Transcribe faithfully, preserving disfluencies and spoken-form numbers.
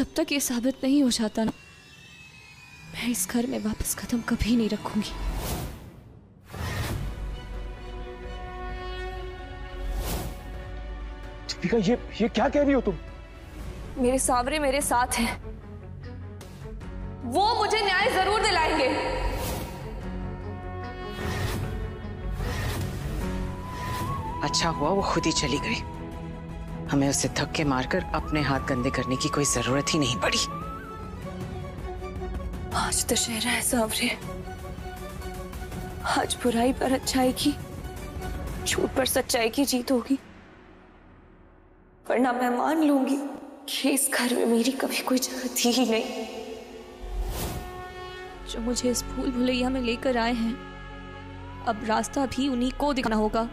जब तक ये साबित नहीं हो जाता ना, मैं इस घर में वापस कदम कभी नहीं रखूंगी। दीपिका, ये ये क्या कह रही हो तुम? मेरे सावरे मेरे साथ हैं, वो मुझे न्याय जरूर दिलाएंगे। अच्छा हुआ वो खुद ही चली गई, हमें उसे धक्के मारकर अपने हाथ गंदे करने की कोई जरूरत ही नहीं पड़ी। आज दशहरा है सावरे, आज बुराई पर अच्छाई की, झूठ पर सच्चाई की जीत होगी। वरना मैं मान लूंगी कि इस घर में मेरी कभी कोई जगह थी ही नहीं। जो मुझे इस भूल भुलैया में लेकर आए हैं, अब रास्ता भी उन्हीं को दिखाना होगा।